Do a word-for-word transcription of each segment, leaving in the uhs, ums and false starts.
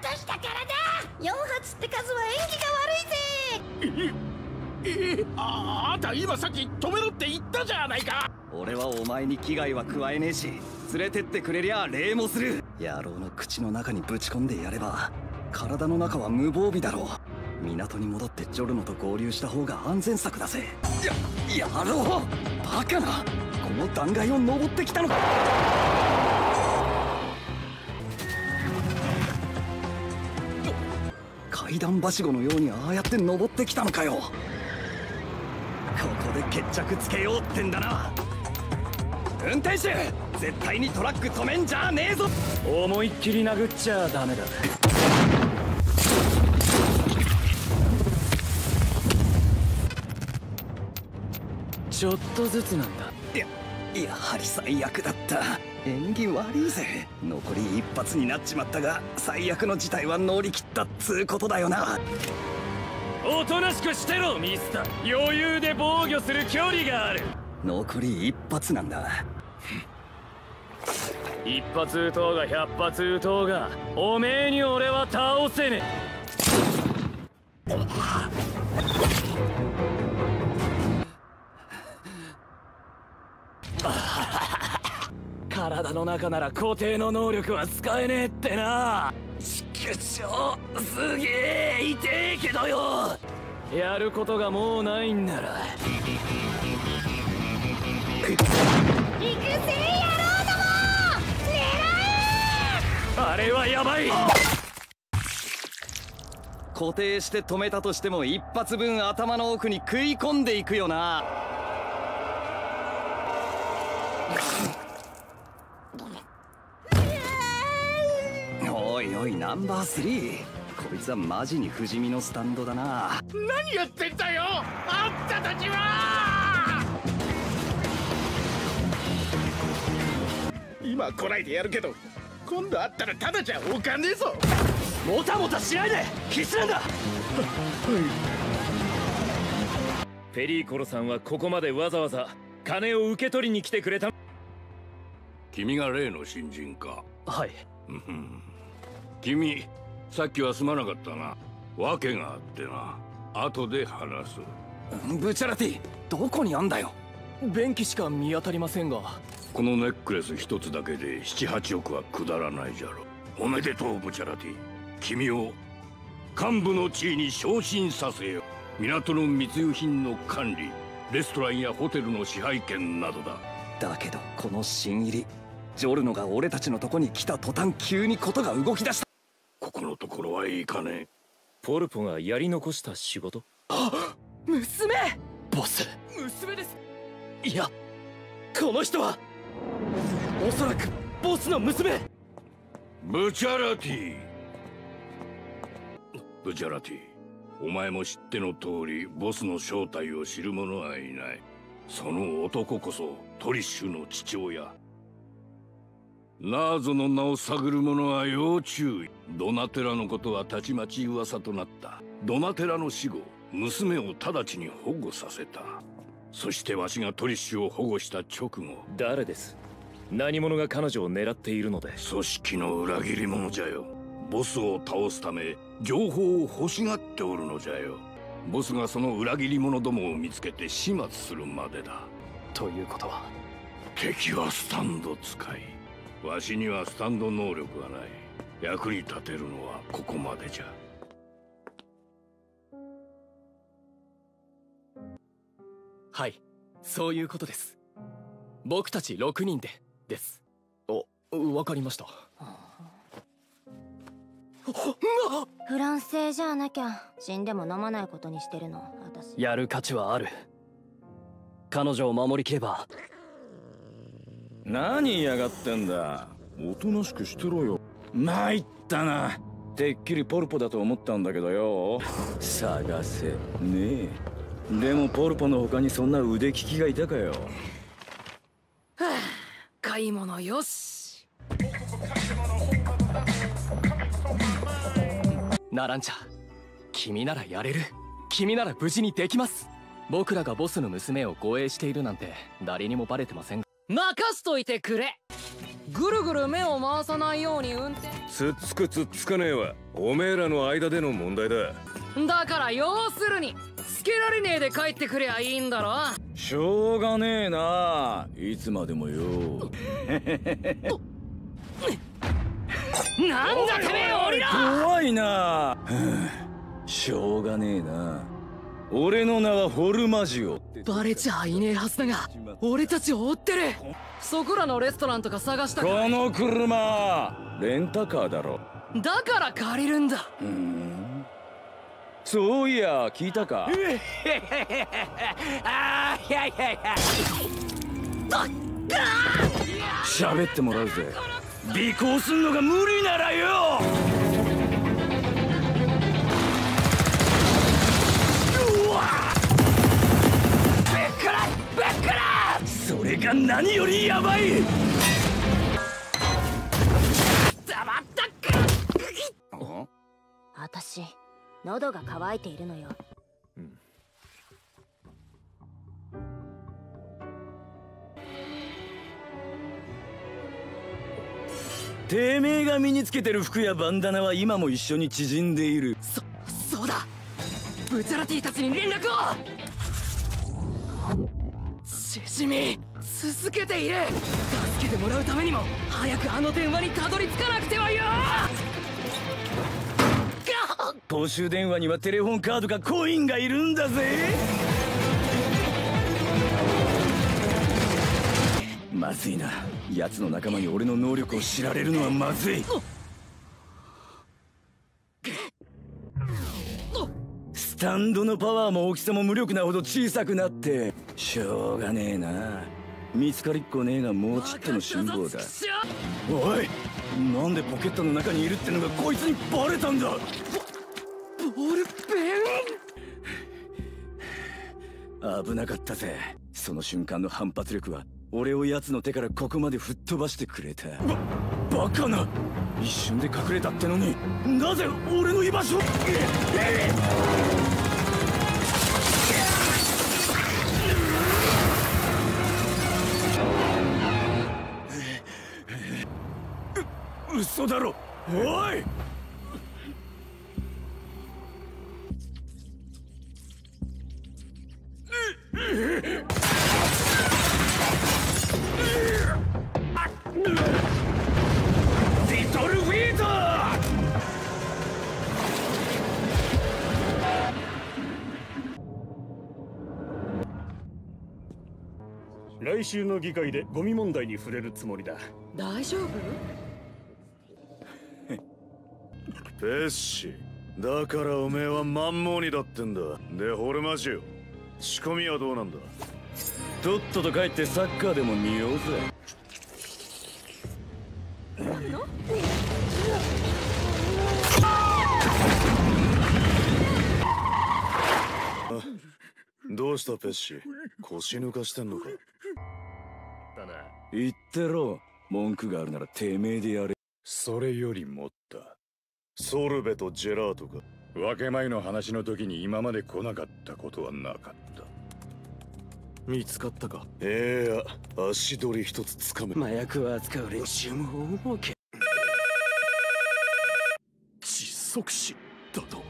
としたからだ。よんはつって数は演技が悪いぜ。ええ、ああんた今さっき止めろって言ったじゃないか。俺はお前に危害は加えねえし、連れてってくれりゃ礼もする。野郎の口の中にぶち込んでやれば体の中は無防備だろう。港に戻ってジョルノと合流した方が安全策だぜ。や、野郎バカな。この断崖を登ってきたのか。階段はしごのようにああやって登ってきたのかよ。ここで決着つけようってんだな。運転手、絶対にトラック止めんじゃねえぞ。思いっきり殴っちゃダメだ。ちょっとずつなんだ。や、やはり最悪だった。縁起悪いぜ。残り一発になっちまったが、最悪の事態は乗り切ったっつうことだよな。おとなしくしてろミスター。余裕で防御する距離がある。残り一発なんだ。一発撃とうが百発撃とうが、おめえに俺は倒せねえ。体の中なら固定の能力は使えねえってな。ちくしょう、すげえ痛えけどよ。やることがもうないんなら行くぜ野郎ども、狙え。あれはやばい。固定して止めたとしても一発分頭の奥に食い込んでいくよな。おいおいナンバースリー、こいつはマジに不死身のスタンドだな。何やってんだよあんたたちは。今来ないでやるけど、今度会ったらただじゃおかねえぞ。もたもたしないで、必死なんだ。ははいペリーコロさんはここまでわざわざ金を受け取りに来てくれた。君が例の新人か。はい。君、さっきはすまなかったな。訳があってな。後で話す。ブチャラティ、どこにあんだよ。便器しか見当たりませんが。このネックレス一つだけでなな、はちおくはくだらないじゃろ。おめでとうブチャラティ。君を幹部の地位に昇進させよう。港の密輸品の管理、レストランやホテルの支配権などだ。だけどこの新入りジョルノが俺たちのとこに来た途端、急にことが動き出した。ここのところはいいかね。ポルポがやり残した仕事。あ、娘。ボス、娘です。いや、この人はおそらくボスの娘。ブチャラティ。ブチャラティ、お前も知っての通り、ボスの正体を知る者はいない。その男こそトリッシュの父親。ナーゾの名を探る者は要注意。ドナテラのことはたちまち噂となった。ドナテラの死後、娘を直ちに保護させた。そしてわしがトリッシュを保護した直後。誰です？何者が彼女を狙っているので。組織の裏切り者じゃよ。ボスを倒すため情報を欲しがっておるのじゃよ。ボスがその裏切り者どもを見つけて始末するまでだ。ということは、敵はスタンド使い。わしにはスタンド能力がない。役に立てるのはここまでじゃ。はい、そういうことです。僕たちろくにんでです。お、わかりました。フランス製じゃなきゃ死んでも飲まないことにしてるの。私やる価値はある。彼女を守りきれば。何やがってんだ。おとなしくしてろよ。参ったな。てっきりポルポだと思ったんだけどよ。探せねえ。でもポルポの他にそんな腕利きがいたかよ。はあ、買い物よし。ナランチャ、君ならやれる。君なら無事にできます。僕らがボスの娘を護衛しているなんて誰にもバレてませんが。任しといてくれ。ぐるぐる目を回さないように運転。つっつくつっつかねえはおめえらの間での問題だ。だから要するにつけられねえで帰ってくりゃいいんだろ。しょうがねえな、いつまでもよ。なんだてめえ、降りろ。怖いな。しょうがねえな。俺の名はホルマジオ。バレちゃいねえはずだが俺たちを追ってる。そこらのレストランとか探したから。この車レンタカーだろ。だから借りるんだ。うん、そういや聞いたか。あいやいやいや、喋ってもらうぜ。尾行すんのが無理ならよ。それが何よりヤバい。黙ったか。あたし喉が渇いているのよ、うん、てめえが身につけてる服やバンダナは今も一緒に縮んでいる。そそうだ、ブチャラティたちに連絡を。縮み続けている。助けてもらうためにも早くあの電話にたどり着かなくてはよ。公衆電話にはテレフォンカードかコインがいるんだぜ。まずいな、奴の仲間に俺の能力を知られるのはまずい。スタンドのパワーも大きさも無力なほど小さくなってしょうがねえな。見つかりっこねえがもうちっとの辛抱だ。おい、なんでポケットの中にいるってのがこいつにバレたんだ。ボールペン。危なかったぜ。その瞬間の反発力は俺を奴の手からここまで吹っ飛ばしてくれた。ババカな。一瞬で隠れたってのになぜ俺の居場所。嘘だろ。おい、リトルウィーダー。来週の議会でゴミ問題に触れるつもりだ。大丈夫？ペッシー、だからおめえはマンモーニだってんだ。でホルマジオ、仕込みはどうなんだ。とっとと帰ってサッカーでも見ようぜ。あ、どうしたペッシー、腰抜かしてんのか。言ってろ、文句があるならてめえでやれ。それよりもっとソルベとジェラートが分け前の話の時に今まで来なかったことはなかった。見つかったか。ええや、足取り一つつかめ。麻薬を扱う練習も大儲け。窒息死だと。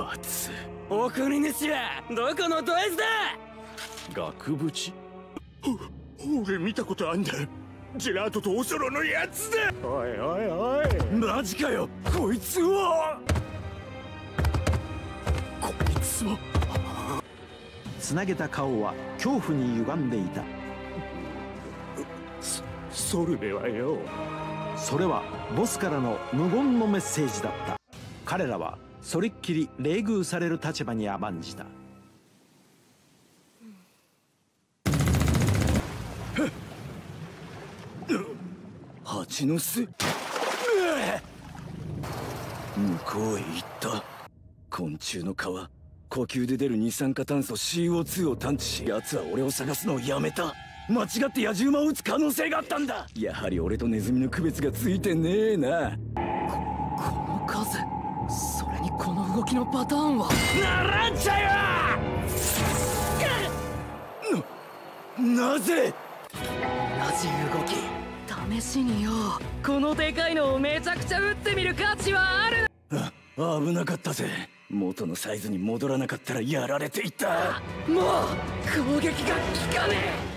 罰。お国主はどこのド S だ。額縁。俺見たことあんだ、ジェラートとオソロのやつだ。おいおいおい、マジかよ。こいつはこいつはつなげた顔は恐怖に歪んでいた。ソルベはよ。それはボスからの無言のメッセージだった。彼らはそれっきり冷遇される立場に甘んじた。蜂の巣。向こうへ行った。昆虫の皮、呼吸で出る二酸化炭素 シーオーツー を探知し、奴は俺を探すのをやめた。間違って野獣馬を撃つ可能性があったんだ。やはり俺とネズミの区別がついてねえな。 こ, この数、それにこの動きのパターンはならんちゃよ。 な, なぜ同じ動き試しによ、このでかいのをめちゃくちゃ打ってみる価値はある。あ、危なかったぜ。元のサイズに戻らなかったらやられていた。もう攻撃が効かねえ。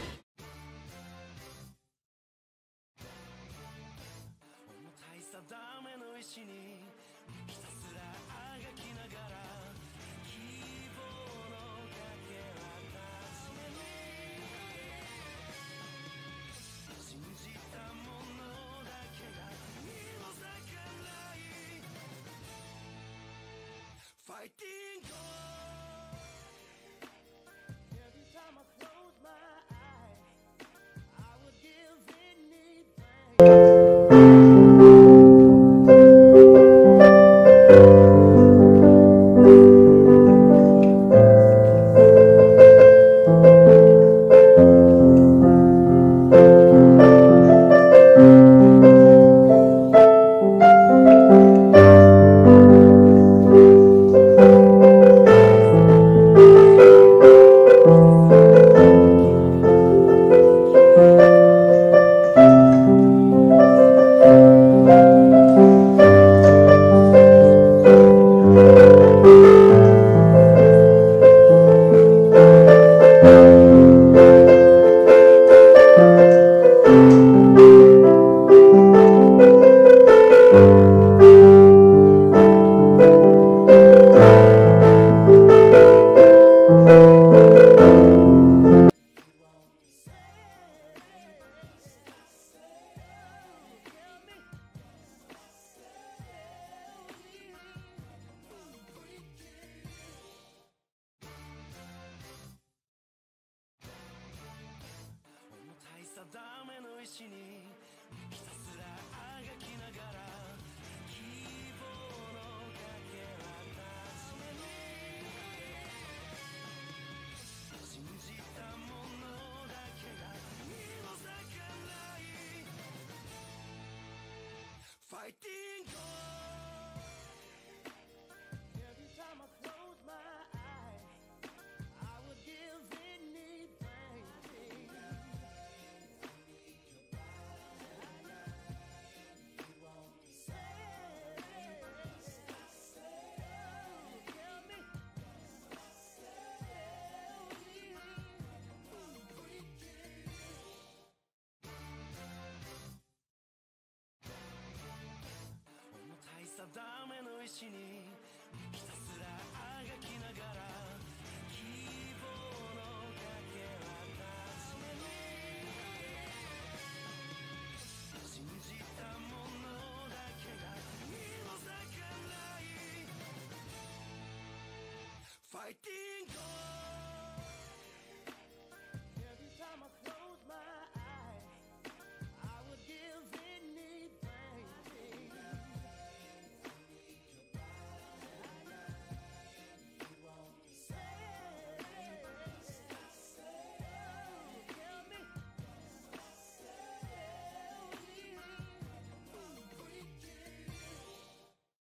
Fighting!